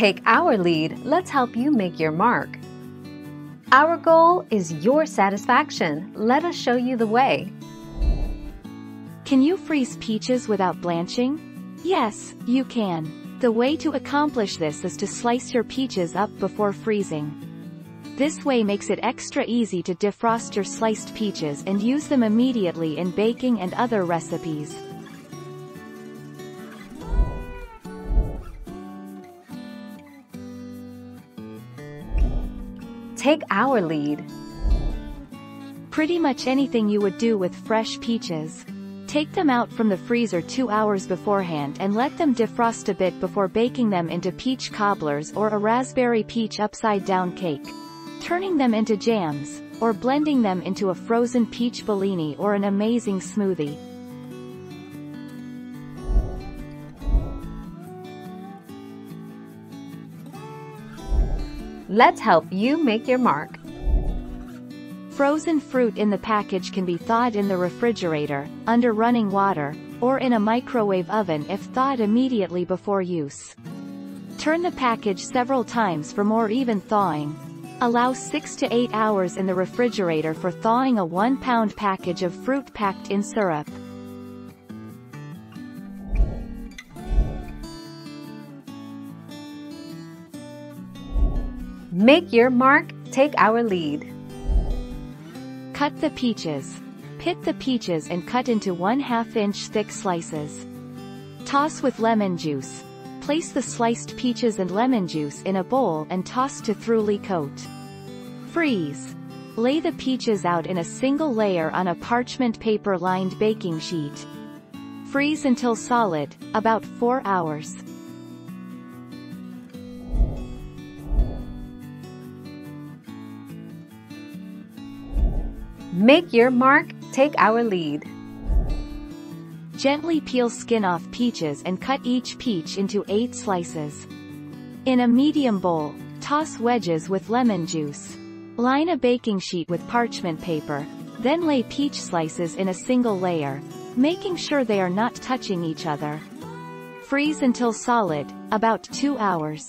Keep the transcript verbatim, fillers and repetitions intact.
Take our lead, let's help you make your mark. Our goal is your satisfaction. Let us show you the way. Can you freeze peaches without blanching? Yes, you can. The way to accomplish this is to slice your peaches up before freezing. This way makes it extra easy to defrost your sliced peaches and use them immediately in baking and other recipes. Take our lead. Pretty much anything you would do with fresh peaches. Take them out from the freezer two hours beforehand and let them defrost a bit before baking them into peach cobblers or a raspberry peach upside down cake. Turning them into jams, or blending them into a frozen peach bellini or an amazing smoothie. Let's help you make your mark. Frozen fruit in the package can be thawed in the refrigerator, under running water, or in a microwave oven if thawed immediately before use. Turn the package several times for more even thawing. Allow six to eight hours in the refrigerator for thawing a one-pound package of fruit packed in syrup. Make your mark, take our lead. Cut the peaches. Pit the peaches and cut into one half inch thick slices. Toss with lemon juice. Place the sliced peaches and lemon juice in a bowl and toss to thoroughly coat. Freeze. Lay the peaches out in a single layer on a parchment paper-lined baking sheet. Freeze until solid, about four hours. Make your mark, take our lead. Gently peel skin off peaches and cut each peach into eight slices. In a medium bowl, toss wedges with lemon juice. Line a baking sheet with parchment paper, then lay peach slices in a single layer, making sure they are not touching each other. Freeze until solid, about two hours.